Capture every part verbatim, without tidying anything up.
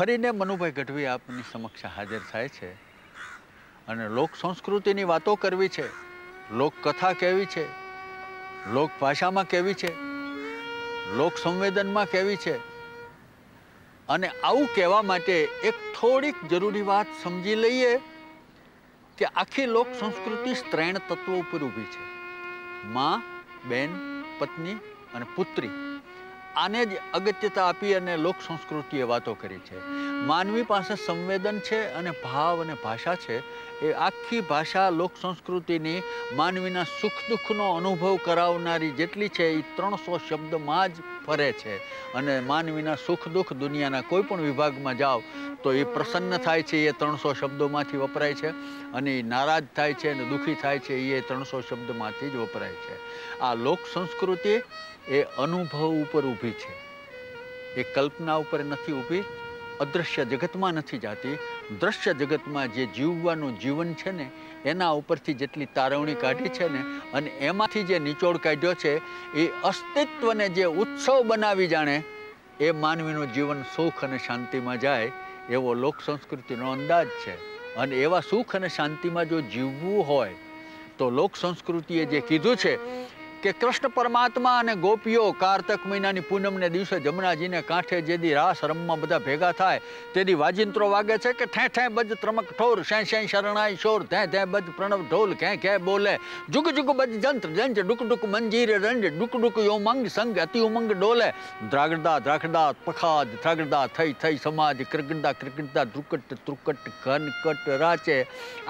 ફરીને મનુભાઈ ગઢવી આપની સમક્ષ હાજર થાય છે અને લોક સંસ્કૃતિની વાતો કરવી છે, લોકકથા કહેવી છે, લોકભાષામાં કહેવી છે, લોક સંવેદનમાં કહેવી છે અને આવું કહેવા માટે એક થોડીક જરૂરી વાત સમજી લઈએ કે આખી લોક સંસ્કૃતિ ત્રણ તત્વો ઉપર ઊભી છે, માં, બેન, પત્ની અને પુત્રી। आने ज अगत्यता आपी अने लोक संस्कृतिए वातो करी छे। मानवी पासे संवेदन छे अने भाव अने भाषा छे, ए आखी भाषा लोक संस्कृतिनी मानवीना सुख दुःखनो अनुभव करावनारी जेटली छे ए त्रण सौ शब्द मां ज फरे छे अने मानवीना सुख दुःख दुनियाना कोईपण विभागमां जाओ तो ये प्रसन्न थाय छे ये त्रण सौ शब्दोमांथी वपराय छे अने नाराज थाय छे अने दुखी थाय छे ये त्रण सौ शब्दमांथी ज वपराय छे। आ लोक संस्कृति ए अनुभव पर ऊभी है, ये कल्पना पर नहीं ऊभी, अदृश्य जगत में नहीं जाती। दृश्य जगत में जे जीववानुं जीवन है ने एना उपरथी जेटली तारवणी काढ़ी है ने अने एमांथी जे निचोड़ काढ्यो छे ए अस्तित्व ने जे उत्सव बनावी जाने ए मानवीनुं जीवन सुख अने शांति में जाए एवो लोक संस्कृतिनो अंदाज है। अने एवा सुख अने शांति में जो जीववुं होय तो लोक संस्कृतिए जे कीधुं छे के कृष्ण परमात्मा अने गोपीओ कार्तक महीनानी पूनमने दिवसे जमुनाजी ने कांठे जेदी रास रमवा बधा भेगा थाय तेदी वाजिंत्रो वागे छे के ठें ठें बज त्रमक ठोर शैं शैं शरणाई शोर धैं धैं बज प्रणव ढोल कह कह बोले जुग जुग बज जंत्र जंज डुक डुक मंजीर रंज डुक डुक यो मंग संग अति उमंग डोले द्रागड़ा द्रागड़ा पखाद द्रागड़ा थई थई समाज क्रिगड़ा क्रिगड़ा द्रुकट त्रुकट घनकट राचे।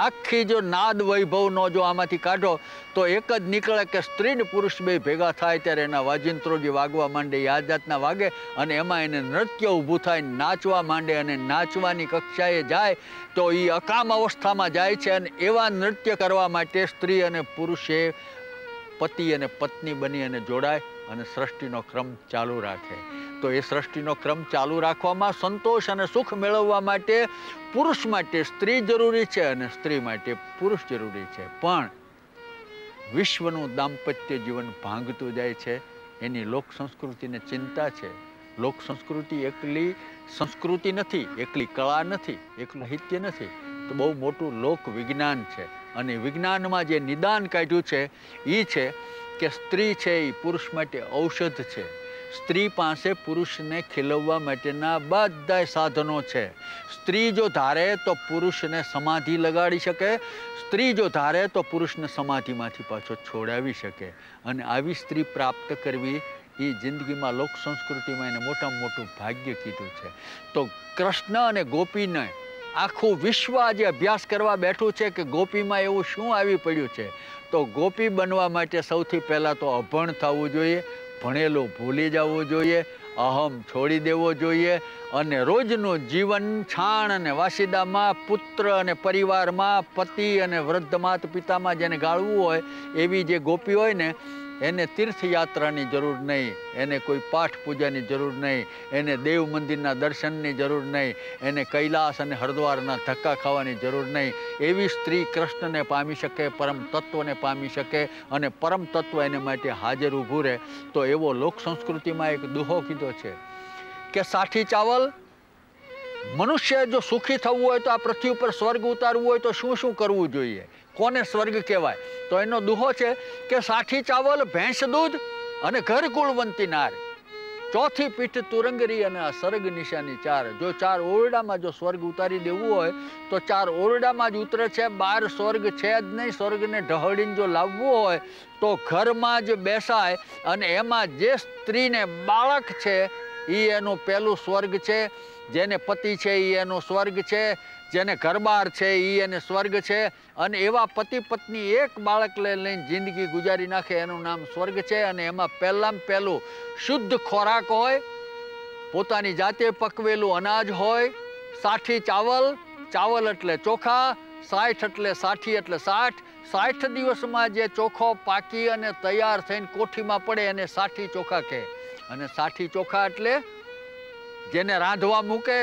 आखी जो नाद वैभवनो जो आमांथी काढो तो एक ज निकळे के स्त्री पुरुष बे भेगा थाय त्यारे एना वाजिंत्रो जे वागवा मांडे आ जातना वागे अने एमां एने नृत्य ऊभुं थाय नाचवा मांडे अने नाचवानी कक्षाए जाए तो ई अकाम अवस्थामां जाय छे अने एवा नृत्य करवा माटे स्त्री अने पुरुषे पति अने पत्नी बनी अने जोड़ाय अने सृष्टिनो क्रम चालू राखे। तो ये सृष्टिनो क्रम चालू राखवामां संतोष अने सुख मेळववा माटे पुरुष माटे स्त्री जरूरी छे अने स्त्री माटे पुरुष जरूरी छे, पण विश्वनु दाम्पत्य जीवन भांगतुं जाय छे एनी लोक संस्कृतिने चिंता छे। लोक संस्कृति एकली संस्कृति नथी, एकली कला नथी, एकलुं साहित्य नथी, तो बहु मोटुं लोक विज्ञान छे अने विज्ञानमां जे निदान काढ्युं छे ए छे के स्त्री छे ए पुरुष माटे औषध छे। स्त्री पासे पुरुषने खिलववा माटेना बधाय साधनों छे। स्त्री जो धारे तो पुरुषने समाधि लगाड़ी शके, स्त्री जो धारे तो पुरुषने समाधिमांथी पाछो छोड़ावी शके अने आवी स्त्री प्राप्त करवी ए जिंदगीमां लोक संस्कृतिमां एने मोटामां मोटुं भाग्य कीधुं छे। तो कृष्ण अने गोपीने आखू विश्व आज अभ्यास करवा बैठू है कि गोपी में एवं शूँ आवी पड्युं छे। तो गोपी बनवा माटे सौथी पहला तो अभण थवुं जोईए, भणेलो भूली जावो जोईए, अहम छोड़ी देवो जोईए अने रोजनु जीवन छाण अने वासीदा में पुत्र अने परिवार में पति अने वृद्ध माता पिता में जेने गाळवुं होय एवी जे गोपी होय ने एने तीर्थयात्रानी जरूर नहीं, एने कोई पाठ पूजानी जरूर नहीं, एने देव मंदिरना दर्शननी जरूर नहीं, एने कैलास अने हरिद्वारना धक्का खावानी जरूर नहीं। एवी स्त्री कृष्णने पामी शके, परम तत्वने पामी शके अने परम तत्व एने माटे हाजर ऊभुं रहे। तो एवो लोक संस्कृतिमां एक दुहो कीधो छे के साठी चावल मनुष्य जो सुखी थवुं होय तो आ पृथ्वी पर स्वर्ग उतारवुं होय तो शुं शुं करवुं जोईए, कोने स्वर्ग कहेवाय, तो एनो दुहो छे के साठी चावल भैंस दूध अने घर कुलवंती नार, चौथी पीठ तुरंगरी अने सर्ग निशानी चार। जो चार ओरडा में जो स्वर्ग उतारी देवुं होय तो चार ओरडा में ज उतरे छे, बार स्वर्ग छे ज नहीं। स्वर्गने ढहळीने जो लाववो होय तो घर में ज बेसाय अने एमां जे स्त्रीने बाळक छे ई एनुं पहेलुं स्वर्ग छे, जेने पति छे ई एनो स्वर्ग छे, जेने घरबार छे ई एने स्वर्ग छे अने एवा पति पत्नी एक बाळक लईने जिंदगी गुजारी नाखे एनुं नाम स्वर्ग छे। अने एमां पहेलामां पहेलुं शुद्ध खोराक होय, पोतानी जाते पकवेलुं अनाज होय, साठी चावल, चावल एटले चोखा, साठ एटले साठी एटले साठ, साठ दिवस में जे चोखो पाकी अने तैयार थईने कोठी में पड़े एने साठी चोखा कहे अने साठी चोखा एटले जेने रांधवा मूके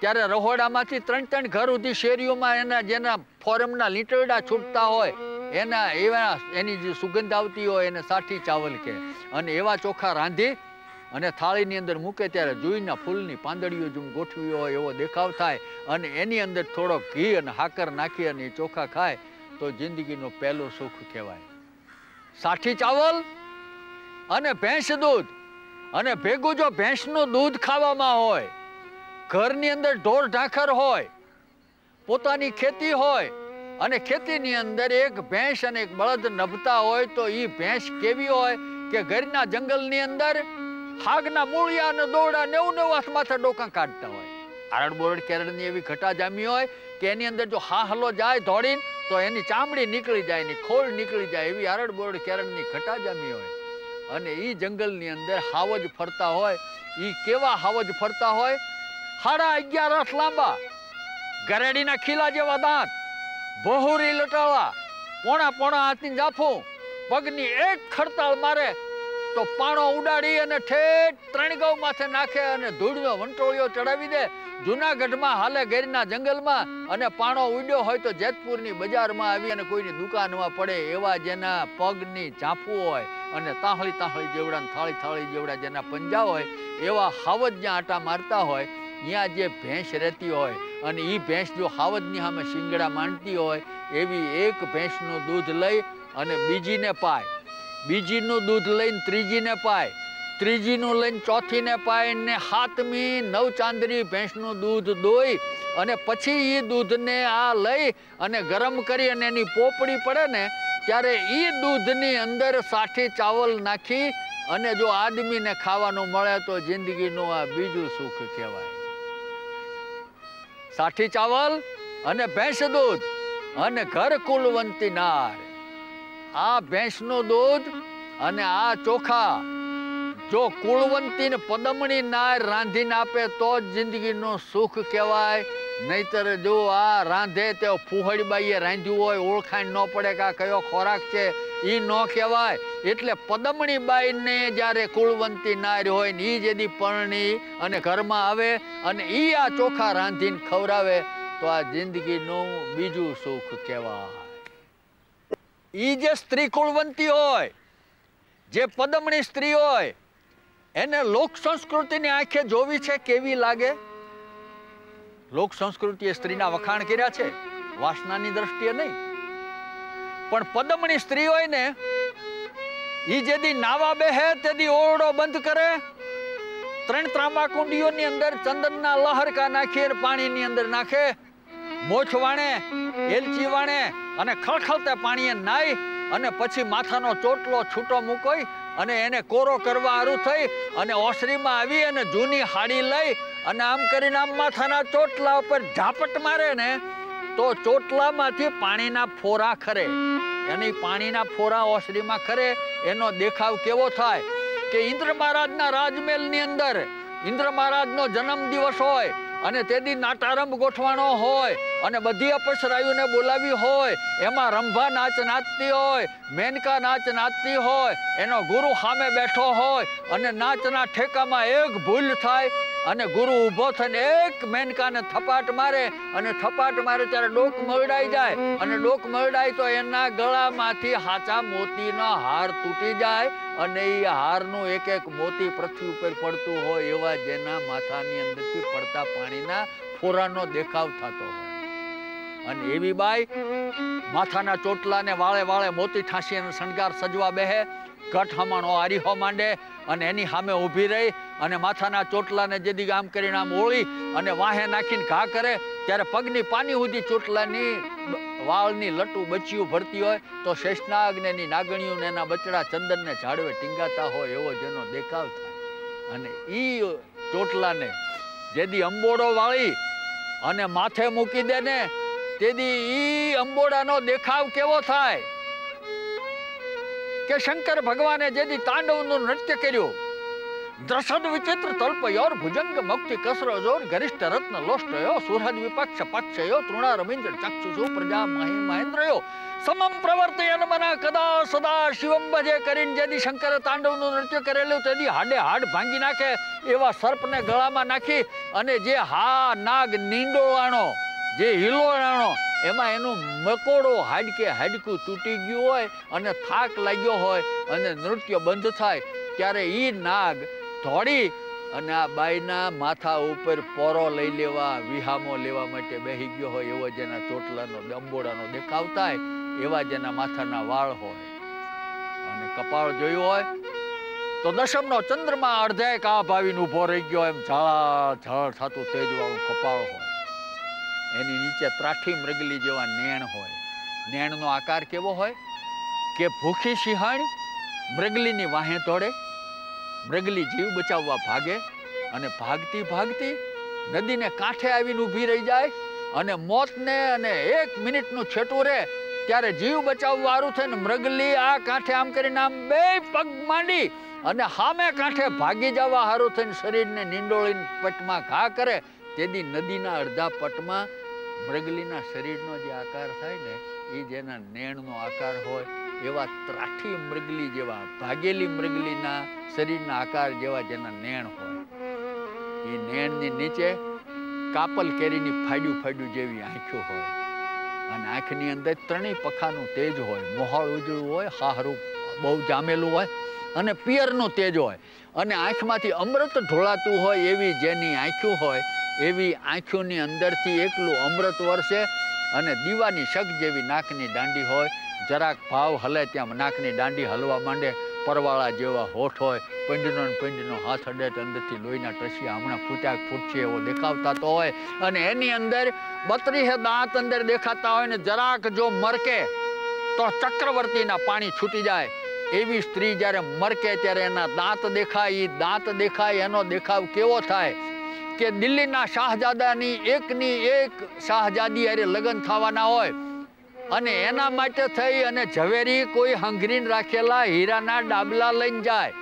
त्यारे रहोडामांथी त्रण त्रण घर सुधी शेरीओमां एना जेना फोरमना लींटरडा छूटता होय एना एवा एनी जे सुगंध आवती होय एने साठी चावल कहे। अने एवा चोखा रांधी अने थाळीनी अंदर मूके त्यारे जूईना फूलनी पांदड़ीओ जेम गोठवी होय एवो देखाव थाय अने एनी अंदर थोड़ो घी अने हाकर नाखी अने चोखा खाय तो जिंदगीनो पहेलो सुख कहेवाय। साठी चावल अने भैंस दूध अने भेगू जो भैंसनुं दूध खावामां होय, घरनी अंदर ढोर ढाखर होय, पोतानी खेती होय अने खेती नी अंदर एक भैंस अने एक बळद नभता होय तो ई भैंस केवी होय के घरना जंगलनी अंदर हागना मूळिया ने दोड़ा नेव नेव हाथ माथे डोका काढता होय। आरड बोरड केरडनी एवी घटा जामी होय के एनी अंदर जो हाहलो जाय धोळीन तो एनी चामड़ी निकली जाय ने खोल निकली जाय एवी आरड बोरड केरडनी घटा जामी होय अने ई जंगलनी अंदर हावज फरता होय। ई केवा हावज फरता होय? साढ़ा अगियार हाथ लांबा, गरेडीना खीला जेवा दांत, बहुरी लटाळा, पोणा पोणा हाथनी जाफू, पगनी एक खड़ताल मारे तो पाणो उडाड़ी अने ठेठ त्रणगाव माथे नाखे अने धूळनो वंटोळियो चढ़ावी दे। जूनागढ़मां हाले गेरीना जंगलमां अने पाणो उड्यो होय तो जेतपुरनी बजारमां आवी अने कोईनी दुकानमां पड़े एवा जेना पगनी झांपू होय अने ताहळी ताहळी जेवड़ा ने थाळी थाळी जेवड़ा जेना पंजा होय एवा हावज ज्यां आटा मारता होय यहाँ जे भैंस रहती होय अने ई भैंस जो हावजनी सामे शिंगड़ा मांडती होय एवी एक भैंसनुं दूध लई अने बीजीने पाय, बीजीनुं दूध लईने त्रीजीने पाय, त्रीजीनुं लईने चौथीने पाय ने सातमी नवचांदरी भैंसनुं दूध दोई अने पछी ई दूधने आ लई अने गरम करी अने एनी पोपड़ी पड़े ने त्यारे ई दूधनी अंदर साठी चावल नाखी अने जो आदमीने खावानुं मळे तो जिंदगीनुं आ बीजुं सुख कहेवाय। साठी चावल अने भैंस दूध अने घर कुलवंती नार, आ भैंसनो दूध अने आ चोखा जो कुलवंती ने पदमणी नार रांधीने आपे तो जिंदगीनो सुख कहेवाय। नहीतर जो आ रांधे तो फूहड़बाईए रांध्यु होय ओळखाण न पड़े के आ कयो खोराक छे ई न कहेवाय। एटले पदमणी बाई ने जारे कुलवंती नारी होय ने ई जेदी परणी अने घरमां आवे अने ई आ चोखा रांधीने खवरावे तो आ जिंदगीनो बीजुं सुख कहेवाय। ई जे स्त्री कुलवंती होय, जे पदमणी स्त्री होय एने लोक संस्कृतिनी आंखे जोवी छे केवी लागे। लोक संस्कृतिए स्त्रीना वखाण कर्या छे, वासनानी दृष्टिए नहीं। पण पदमणी स्त्री होय ने ई जेदी नावा बेहे तेदी ओरडो बंद करे, त्रण त्रांबा कुंडीओनी अंदर चंदनना लहरका नाखीने पाणीनी अंदर नाखे, मोछ वाणे एलची वाणे अने खळखळते पाणीए नाई अने पछी माथानो चोटलो छूटो मूकोई अने एने कोरो करवा हारू थई अने ओसरीमां आवी अने जूनी हाड़ी लई अने आम करीने आम माथाना चोटला उपर झापट मारे ने तो चोटलामांथी पाणीना फोरा खरे अने पाणीना फोरा ओसरीमां खरे एनो देखाव केवो थाय के इंद्र महाराजना राजमहलनी अंदर इंद्र महाराजनो जन्मदिवस होय अने तेदी नाटारंभ गोठवाणो होय अने बधी अपसरायूने बोलावी होय, एमां रंभा नाच नाचती होय, मेनका नाच नाचती होय, एनो गुरु सामे बेठो होय अने नाचना ठेकामां एक भूल थाय अने गुरु ऊभो थईने एक मेनकाने थपाट मारे अने थपाट मारे त्यारे डोक मळडाई जाय अने डोक मळडाई तो एना गळामांथी हाचा मोतीनो हार तूटी जाय अने ई हारनुं एक एक मोती पृथ्वी उपर पड़तुं होय एवा जेना माथानी अंदरथी पड़ता पाणीना फोरानो देखाव थतो होय अने एवी बाई माथाना चोटलाने वाळे वाळे मोती ठासी अने शणगार सजवा बेहे, घट हमाणो आरीहो मांडे अने एनी सामे ऊभी रही अने माथाना चोटलाने जेदी आम करीने आम ओळी अने वाहे नाखीने घा करे त्यारे पगनी पानी सुधी चोटलानी वाळनी लटू बचियू भरती होय तो शेषनागने नी नागणीओने एना बचड़ा चंदनने झाड़वे टींगाता होय एवो जेनो देखाव थाय अने ई चोटलाने जेदी अंबोड़ो वाळी अने माथे मूकी दे ने तेदी ई अंबोड़ानो देखाव केवो थाय के शंकर भगवाने जेदी तांडवनु नृत्य कर्यो, दर्शन विचित्र तल्प योर भुजंग मुक्ति कसरो जोर गरिष्ठ रत्न लोष्टयो सूरज विपक्ष पक्षयो तृणा रविंद्र चक्षुषु प्रजा महि महेन्द्रयो समम प्रवर्तयन मना कदा सदा शिवम भजे करीने जेदी शंकर तांडवनु नृत्य करेलु तेदी हाडे हाड भांगी नाखे एवा सर्पने गळामां नाखी अने जे हा नाग नींडोवाणो जे हिलोवाणो एमां एनु मकोड़ो हाडके हाडकू तूटी गयुं होय अने थाक लाग्यो होय अने नृत्य बंध थाय त्यारे ई नाग दौड़ी अने आ बाईना माथा उपर पोरो लई लेवा विहामो लेवा माटे बेही गयो होय एवो जेना ચોટલાનો દંબોડાનો દેખાવતા હોય એવા જેના માથાના વાળ હોય અને કપાળ જોયું હોય તો દશમનો ચંદ્રમા અર્ધેક આ ભાવીને ઊભો રહી ગયો એમ ઝાળ ઝાળ થાતું તેજવાળું કપાળ હોય એની નીચે ત્રાઠી મૃગલી જેવા નેણ હોય નેણનો આકાર કેવો હોય કે ભૂખી સિંહણ મૃગલીની વાહે દોડે मृगली जीव बचाववा भागे अने भागती भागती नदी ने कांठे आवीने ऊभी रही जाए अने मौत ने अने एक मिनिटनुं छेटुं रहे त्यारे जीव बचाववाळुं थईने मृगली आ कांठे आम करीने आम बे पग मांडी अने हामे कांठे भागी जवा हारुं थईने शरीरने नींडोळीने पटमां घा करे तेदी नदीना अर्धा पटमां मृगलीना शरीरनो जे आकार थाय ने ए जेना नेणनो आकार होय એવા ત્રાઠી મૃગલી જેવા ભાગેલી મૃગલીના શરીરના આકાર જેવા જેના નેણ હોય એ નેણની નીચે કાપલ કેરીની ફાડ્યું ફાડ્યું જેવી આંખો હોય અને આંખની અંદર ત્રણેય પખાનું તેજ હોય મોહળ ઉજળું હોય હાહરું બહુ જામેલું હોય અને પિયરનું તેજ હોય અને આંખમાંથી અમૃત ઢોળાતું હોય એવી જેની આંખો હોય એવી આંખોની અંદરથી એકલું અમૃત વરસે અને દીવાની શક જેવી નાકની દાંડી હોય જરાક ભાવ હલે ત્યાં નાકની દાંડી હલવા માંડે પરવાળા જેવા હોઠ હોય પંડનો પંડનો હાથ અડે અંદરથી લોહીના ટસિયા હમણાં ફૂટ્યા ફૂટશે એવો દેખાવતા તો હોય અને એની અંદર બત્રીસ દાંત અંદર દેખાતા હોય ને જરાક જો મરકે તો ચક્રવર્તીના પાણી છૂટી જાય એવી સ્ત્રી જ્યારે મરકે ત્યારે એના દાંત દેખાય એ દાંત દેખાય એનો દેખાવ કેવો થાય કે દિલ્હીના શાહજાદાની એકની એક શાહજાદી હારે લગ્ન થવાના હોય અને એના માટે થઈ અને ઝવેરી કોઈ હંગરીન રાખેલા હીરાના ડાબલા લઈને જાય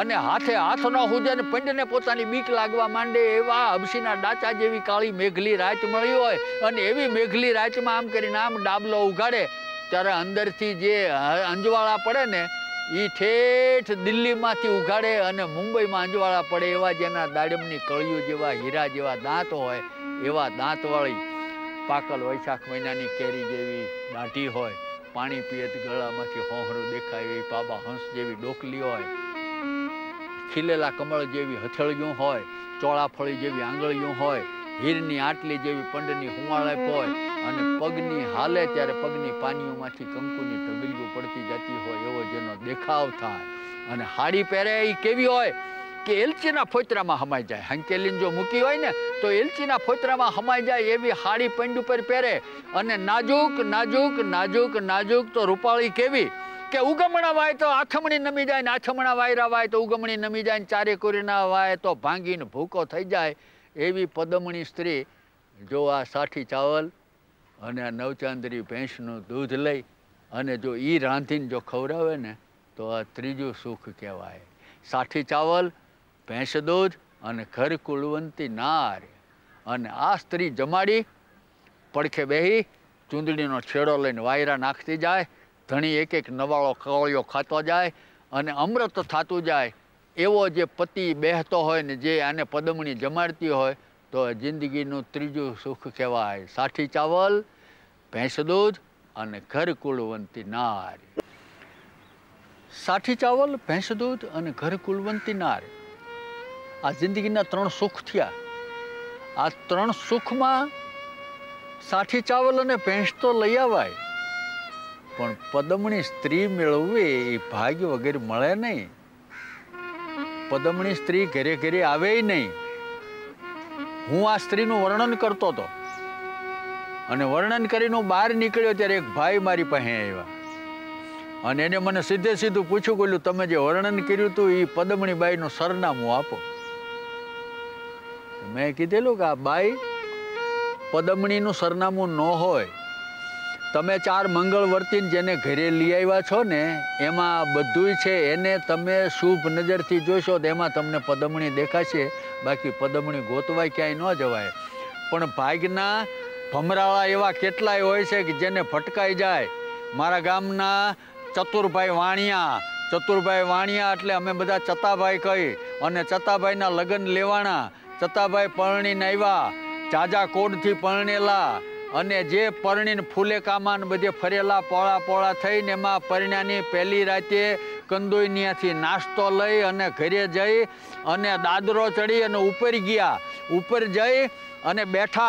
અને હાથે હાથ ન હુજે ને પંડને પોતાની બીક લાગવા માંડે એવા અબસીના ડાચા જેવી કાળી મેઘલી રાત મળી હોય અને એવી મેઘલી રાતમાં આમ કરીને આમ ડાબલો ઉગાડે ત્યારે અંદરથી જે અંજવાળા પડે ને એ ઠેઠ દિલ્હીમાંથી ઉગાડે અને મુંબઈમાં અંજવાળા પડે એવા જેના દાડમની કળીઓ જેવા હીરા જેવા દાંત હોય એવા દાંતવાળી પાકલ વૈશાખ મહિનાની કેરી જેવી દાઢી હોય પાણી પીએત ગળામાંથી હોહરું દેખાય એવી પાબા હંસ જેવી ડોકલી હોય ખીલેલા કમળ જેવી હથેળીઓ હોય ચોળાફળી જેવી આંગળીઓ હોય હીરની આટલી જેવી પંડની હુંવાળેપ હોય અને પગની હાલે ત્યારે પગની પાનીઓમાંથી કંકુની ઢગલીઓ પડતી જતી હોય એવો જેનો દેખાવ થાય અને હાડી પહેરે એ કેવી હોય કે એલચીના ફોતરામાં હમાઈ જાય હંકેલીને જો મૂકી હોય ને તો એલચીના ફોતરામાં હમાઈ જાય એવી હાડી પંડ ઉપર પહેરે અને નાજુક નાજુક નાજુક નાજુક તો રૂપાળી કેવી કે ઉગમણા વાય તો આથમણી નમી જાય ને આથમણા વાયરા વાય તો ઉગમણી નમી જાય ને ચારે કોરીના વાય તો ભાંગીને ભૂકો થઈ જાય એવી પદમણી સ્ત્રી જો આ સાઠી ચાવલ અને આ નવચાંદરી ભેંસનું દૂધ લઈ અને જો એ રાંધીને જો ખવડાવે ને તો આ ત્રીજું સુખ કહેવાય સાઠી ચાવલ भैंस दूध और घर कुलवंती नार अने आ स्त्री जमाड़ी पड़खे बेही चूंदड़ीनो छेड़ो लईने वायरा नाखती जाए धणी एक एक नवाळो कवळियो खातो जाए अने अमृत थातु जाए एवो जे पति बेहतो होय ने जे आने पदमणी जमाड़ती होय तो जिंदगीनु त्रीजू सुख कहेवाय साठी चावल भैंस दूध अने घर कुलवंती नार साठी चावल भैंस दूध अने घर कुलवंती नार आ जिंदगीना त्रण सुख थिया आ त्रण सुख में साठी चावल अने भैंस तो लई आवाय पण पदमणी स्त्री मेळवे ए भाग्य वगैरे मळे नहीं पदमणी स्त्री घरे घरे आवे नहीं हूँ आ स्त्रीनु वर्णन करतो तो अने वर्णन करीने बहार निकळ्यो त्यारे एक भाई मारी पासे आव्या अने एने मने सीधे सीधुं पूछ्युं कोल्यु तमे जे वर्णन कर्युं हतुं ए पदमणी बाईनुं सरनामुं आपो मैं कीधेलू के आ बाई पदमणीनुं सरनामुं न होय तमे चार मंगलवर्तीने जेने घरे लई आव्या छो ने एमां बधुंय छे एने तमे शुभ नजरथी जोशो तो एमां तमने पदमणी देखाशे बाकी पदमणी गोतवाय क्यांय न जवाय पण भागना भमराळा एवा केटलाय होय छे के जेने भटकाई जाय मारा गामना चतुरभाई वाणिया चतुरभाई वाणिया एटले अमे बधा चताभाई कही अने चताभाईना लग्न लेवाणा चताभाई परणी आव्या जाजा कोडथी परणेला अने जे परणी फूलेका में बधे फरेला पोला पोला थई ने मां परण्यानी पहली राते कंदोईनिया थी नाश्तो लई अने घरे जई अने दादरो चढ़ी अने ऊपर गया। ऊपर जई अने बैठा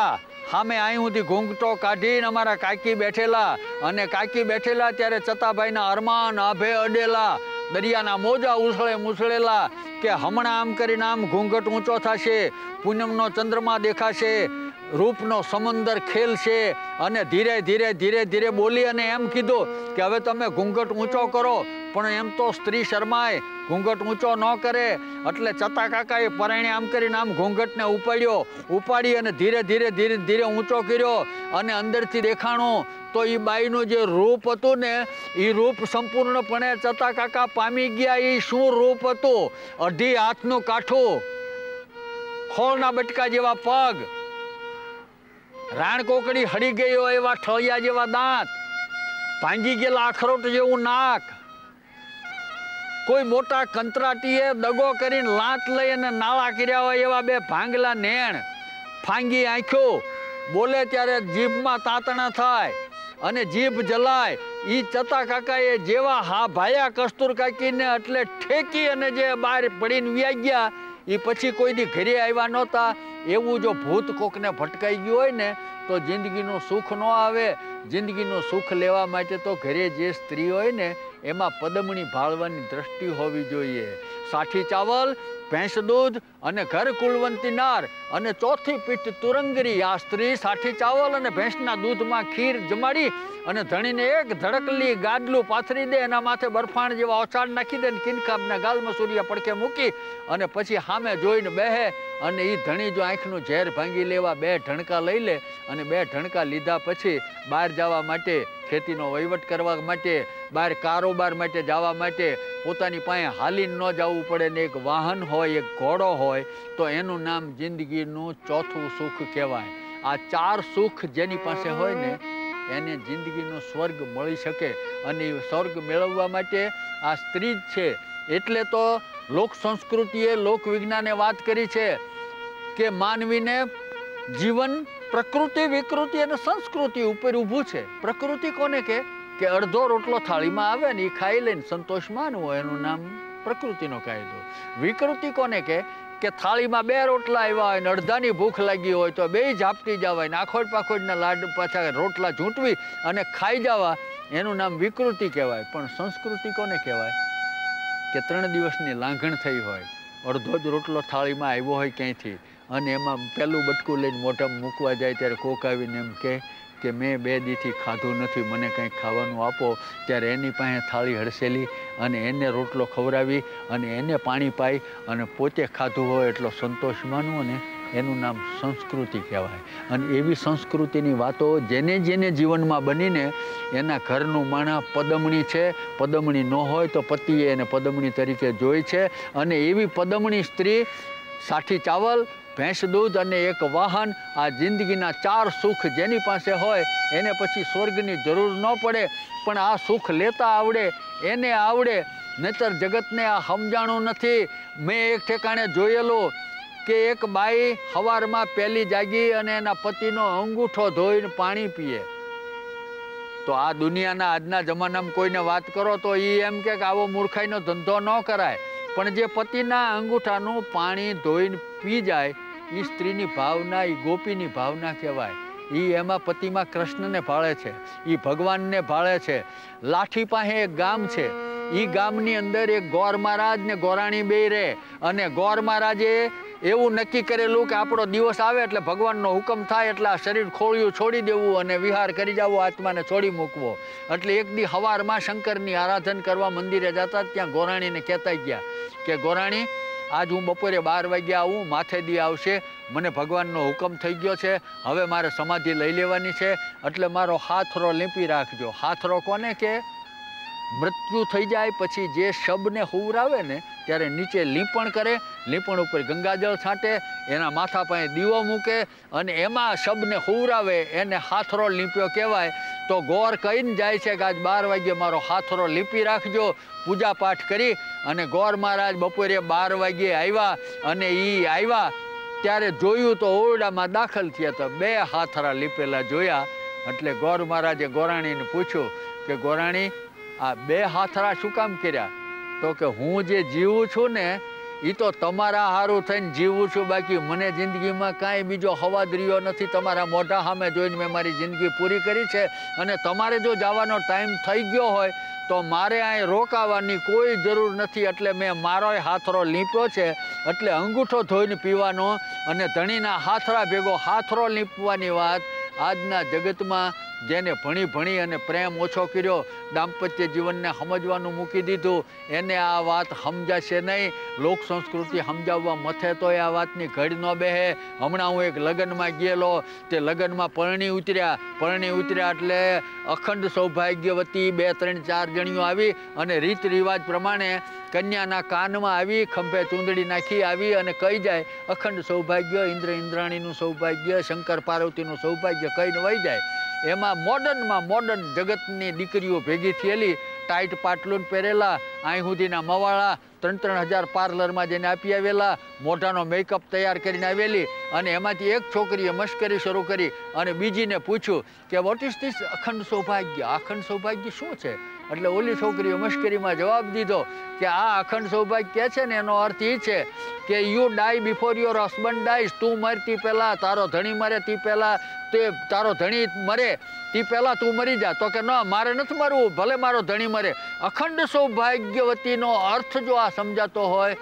हमें आई हूँ थी घूंघटो काढ़ी अमरा काकी बैठेला अने काकी बैठेला त्यारे चताभाईना अरमान आभे अडेला दरियाना मोजा उसले मुसलेला के हमणा आम करीने आम घूंघट ऊँचो थशे, पूनमनो चंद्रमा देखाशे, रूपनो समंदर खेलशे अने धीरे धीरे धीरे धीरे बोली अने एम कीधुं के हवे तमे घूंघट ऊँचो करो। पण एम तो स्त्री शरमाय घूंघट ऊँचो न करे एटले चता काकाए पराणे आम करीने आम घूंघटने उपाड्यो। उपाड़ी अने धीरे धीरे धीरे धीरे ऊँचो कर्यो अने अंदरथी देखाणो तो ई बाईनुं जे रूप हतुं ने ई रूप संपूर्णपणे चता काका पामी गया। ई शुं रूप हतुं? अढी हाथनुं काठुं, खोळना बटका जेवा पग, राणकोकड़ी हड़ी गई हो एवा ठळिया जेवा दांत, भांगी गेला आखरोट जेवुं नाक, कोई मोटा कंत्राटीए दगो करीने लात लई अने नाळा कर्या होय एवा बे भांगला नेण, फांगी आंख्यो, बोले त्यारे जीभमां तातणा थाय अने जीभ जलाय। ई चता काकाए जेवा हा भाया कस्तूर काकीने एटले ठेकी अने जे बहार पड़ीने व्या गया। ई पछी कोई दी घरे आव्या नहोता। एवं जो भूत कोकने भटकाई गयो होय ने तो जिंदगीनो सुख न आवे। जिंदगीनो सुख लेवा माटे तो घरे जे स्त्री होय ने एमां पद्मणी भाळवानी दृष्टि होवी जोईए। साठी चावल, भैंस दूध अने घर कुलवंती नार अने चौथी पीठ तुरंगरी। आ स्त्री साठी चावल अने भैंसना दूधमां खीर जमाड़ी अने धणीने एक धड़कली गाडलू पाथरी दे, एना माथे बरफाण जेवा ओछाण नाखी दे, किनकाबना गालमां सूर्या पड़के मूकी अने पछी सामे जोईने बेहे अने ई धणी जो आंखनुं झेर भांगी लेवा बे ढणका लई ले अने बे ढणका लीधा पछी बहार जवा माटे, खेतीनो वहीवट करवा माटे, बहार कारोबार माटे जवा माटे पोतानी पासे हाली न जावुं पड़े ने एक वाहन होय, एक घोड़ो होय तो एनुं नाम जिंदगीनुं चौथुं सुख कहेवाय। आ चार सुख जेनी पासे होय ने एने जिंदगीनो स्वर्ग मळी शके अने स्वर्ग मेळववा माटे आ स्त्री ज छे। एटले तो लोक संस्कृतिए लोक विज्ञाने वात करी छे के मानवीने जीवन प्रकृति विकृति अने संस्कृति उपर ऊभुं छे। प्रकृति कोने के के अर्धो रोटलो थाळीमां आवे ने ई खाई लईने संतोष मानवो एनुं नाम प्रकृतिनो कायदो। विकृति कोने के के थाली में बे रोटला आया हो, अर्धा की भूख लगी हो तो बे झापटी जावा, आखोड़ पाखोड़ना लाड पाछा रोटला झूंटवी अने खाई जावा एनुं नाम विकृति कहेवाय। पण संस्कृति कोने कहेवाय के त्रण दिवसनी लांघण थई होय, अर्धो ज रोटलो थाली में आव्यो होय क्यांथी अने एमां पहेलुं बटकू लईने मोढामां मूकवा जाय त्यारे कोक आवीने एम कहे के मैं बे दी थी खाधु नहीं, मने कहीं खावानुं आपो, त्यारे एनी पासे थाली हड़सेली अने एने रोटलो खवरावी अने एने पाणी पाई अने पोते खाधु होय एटलो संतोष मानवो ने एनुं नाम संस्कृति कहेवाय। अने एवी संस्कृतिनी वातो जेने जेने जीवनमां बनीने एना घरनुं माणा पदमणी छे। पदमणी न होय तो पतिए एने पदमणी तरीके जोई छे अने एवी पदमणी स्त्री साठी चावल, भैंस दूध अने एक वाहन आ जिंदगीना चार सुख जेनी पासे होय एने पछी स्वर्गनी जरूर न पड़े। पण आ सुख लेता आवड़े एने आवड़े, नहीतर जगतने आ समजाणु नथी। मैं एक ठेकाणे जोयेलो के एक बाई हवारमां पहेली जागी अने एना पतिनो अंगूठो धोईने पाणी पीए। तो आ दुनियाना आजना जमानामां कोईने वात करो तो ई एम के आवो मूर्खाईनो धंधो न कराय। पण जे पतिना अंगूठानुं पाणी धोईने पी जाए ई स्त्रीनी भावना, ई गोपीनी भावना कहेवाय। ई एमां पतिमां कृष्णने भाळे छे, ई भगवानने भाळे छे। लाठी पासे एक गाम छे, ई गामनी अंदर एक गौर महाराज ने गौराणी बेय रहे अने गौर महाराजे एवं नक्की करेलू के आपणो दिवस आवे एटले भगवाननो हुकम थाय एटले आ शरीर खोळियुं छोड़ी देवुं अने विहार करी जावो, आत्माने छोड़ी मूकवो। एटले एक दी हवारमां शंकरनी आराधना करवा मंदिरे जाता त्यां गौराणीने कहेता गया के गौराणी आज हूँ बपोरे बार वाग्या आऊँ, माथे दी आवशे, मने भगवाननो हुकम थई गयो छे, हवे मारे समाधि लई लेवानी छे एटले मारो हाथरो लींपी राखजो। हाथरो कोने के मृत्यु थई जाए पछी जे शबने हुवरावे ने त्यारे नीचे लींपण करे, लींपण उपर गंगाजल छांटे, एना माथा पासे दीवो मूके अने एमां शबने हुवरावे एने हाथरो लींप्यो कहेवाय। तो गौर कहीने जाए छे के आज बार वागे मारो हाथरो लींपी राखजो। पूजा पाठ करी अने गौर महाराज बपोरे बार वागे आव्या अने ई आव्या त्यारे जोयुं तो ओरडामां दाखल थया तो बे हाथरा लीपेला जोया। एटले गौर महाराजे गौराणीने पूछ्યું के गौराणी आ बे हाथरा शुं काम कर्या? तो के हूँ जे जीवुं छुं ने ई तो तमारा हारू थईने जीवुं छुं, बाकी मने जिंदगी में कांई बीजो हवाद रह्यो नथी। तमारा मोढा सामे जोईने मैं मारी जिंदगी पूरी करी छे अने तमारे जो जावानो टाइम थई गयो होय तो मारे अहीं रोकावानी कोई जरूर नथी। एटले मैं मारोय हाथरो लींप्यो छे। एटले अंगूठो धोईने पीवानो अने धणीना हाथरा भेगो हाथरो लींपवानी वात आजना जगत में जेने भणी भणी अने प्रेम ओछो कर्यो, दाम्पत्य जीवन ने समजवानुं मूकी दीधुं, एने आ वात समजाशे नहीं। लोक संस्कृति समजाववा मथे तो आ वातनी घड़ी न बेहे। हमणां हूँ एक लग्न में गेलो ते लग्न में परणी उतर्या परणी उतर्या एटले अखंड सौभाग्यवती बे त्रण चार जणियों आवी अने रीत रिवाज प्रमाणे कन्याना कान में आवी खंभे चूंदड़ी नाखी आवी अने कही जाए अखंड सौभाग्य, इंद्र इंद्राणीनुं सौभाग्य, शंकर पार्वतीनुं सौभाग्य कहीने वही जाए। एमां मॉडर्न में मॉडर्न जगतनी दीकरीओ भेगी थयेली, टाइट पाटलून पहेरेला, आई सुधीना मवाळा, त्रण त्रण हज़ार पार्लर में जेने आपी आवेला, मोढानो मेकअप तैयार करीने आवेली अने एमांथी एक छोकरीए मश्करी शरू करी अने बीजीने पूछ्યું के वॉट इज धीस अखंड सौभाग्य, अखंड सौभाग्य शुं छे? एटले ओली छोकरीए मश्करी में जवाब दीधो के आ अखंड सौभाग्य छे ने एनो अर्थ ई छे के you die before your husband dies, तू मरती पहेला तारो धणी मरे ती पहेला, ते तारो धणी मरे ती पहेला तू मरी जा। तो के न मारे नथी मरवुं, भले मारो धणी मरे। अखंड सौभाग्यवतीनो अर्थ जो आ समजातो होय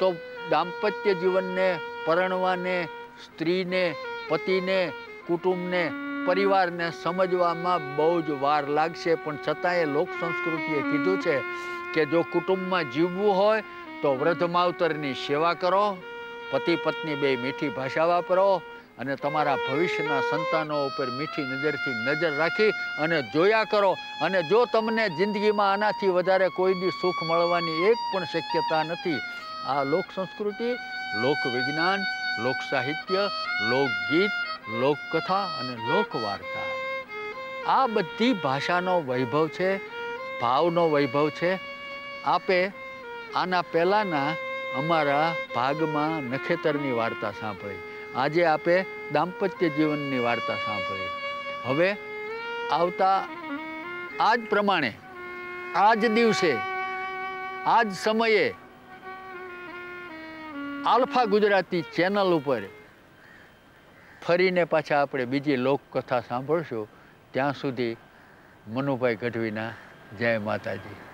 तो दाम्पत्य जीवन ने, परणवाने, स्त्री ने, पति ने, कुटुंब ने, परिवार ने समझवामां बहु ज वार लागशे। पण छतांय लोक संस्कृतिए कीधुं छे के जो कुटुंबमां जीववुं होय तो वृद्ध मावतरनी सेवा करो, पति पत्नी बे मीठी भाषा वापरो अने तमारा भविष्यना संतानों पर मीठी नजर थी नजर राखी अने जोया करो। अने जो तमने जिंदगी में आनाथी वधारे कोई दी सुख मळवानी एक पण शक्यता नथी। आ लोक संस्कृति, लोक विज्ञान, लोक साहित्य, लोकगीत, लोककथा अने लोकवार्ता आ बधी भाषानो वैभव छे, भावनो वैभव छे। आपे आना पहेलाना अमारा भागमां नखेतरनी वार्ता सांभळी, आजे आपे दाम्पत्य जीवननी वार्ता सांभळी। हवे आवता आज प्रमाणे आज दिवसे आज समये आल्फा गुजराती चेनल उपर फरीने पाछा आपणे बीजी लोककथा सांभळशुं। त्यां सुधी मनुभाई गઢવીના जय माताजी।